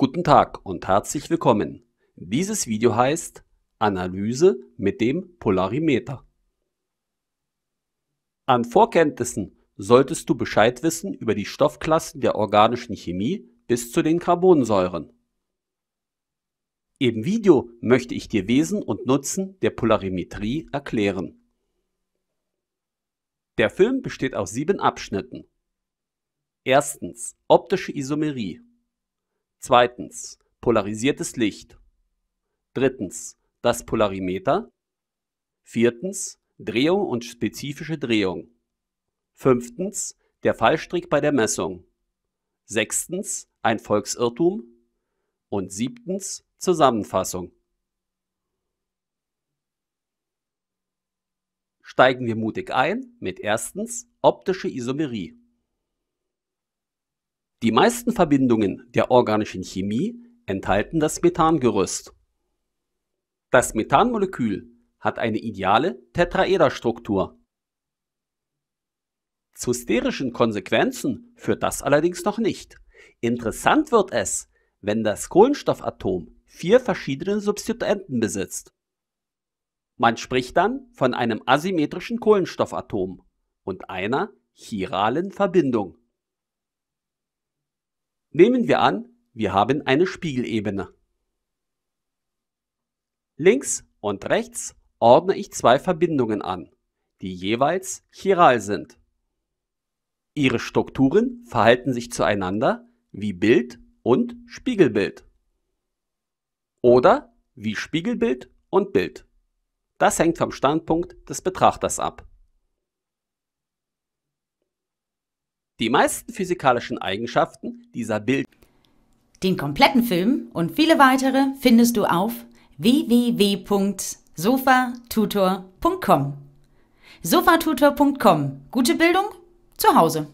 Guten Tag und herzlich willkommen. Dieses Video heißt Analyse mit dem Polarimeter. An Vorkenntnissen solltest du Bescheid wissen über die Stoffklassen der organischen Chemie bis zu den Carbonsäuren. Im Video möchte ich dir Wesen und Nutzen der Polarimetrie erklären. Der Film besteht aus 7 Abschnitten. Erstens optische Isomerie. Zweitens polarisiertes Licht. Drittens das Polarimeter. Viertens Drehung und spezifische Drehung. Fünftens der Fallstrick bei der Messung. Sechstens ein Volksirrtum. Und siebtens Zusammenfassung. Steigen wir mutig ein mit erstens optische Isomerie. Die meisten Verbindungen der organischen Chemie enthalten das Methangerüst. Das Methanmolekül hat eine ideale Tetraederstruktur. Zu sterischen Konsequenzen führt das allerdings noch nicht. Interessant wird es, wenn das Kohlenstoffatom 4 verschiedene Substituenten besitzt. Man spricht dann von einem asymmetrischen Kohlenstoffatom und einer chiralen Verbindung. Nehmen wir an, wir haben eine Spiegelebene. Links und rechts ordne ich 2 Verbindungen an, die jeweils chiral sind. Ihre Strukturen verhalten sich zueinander wie Bild und Spiegelbild. Oder wie Spiegelbild und Bild. Das hängt vom Standpunkt des Betrachters ab. Die meisten physikalischen Eigenschaften dieser Bild. Den kompletten Film und viele weitere findest du auf www.sofatutor.com. Sofatutor.com. Gute Bildung zu Hause.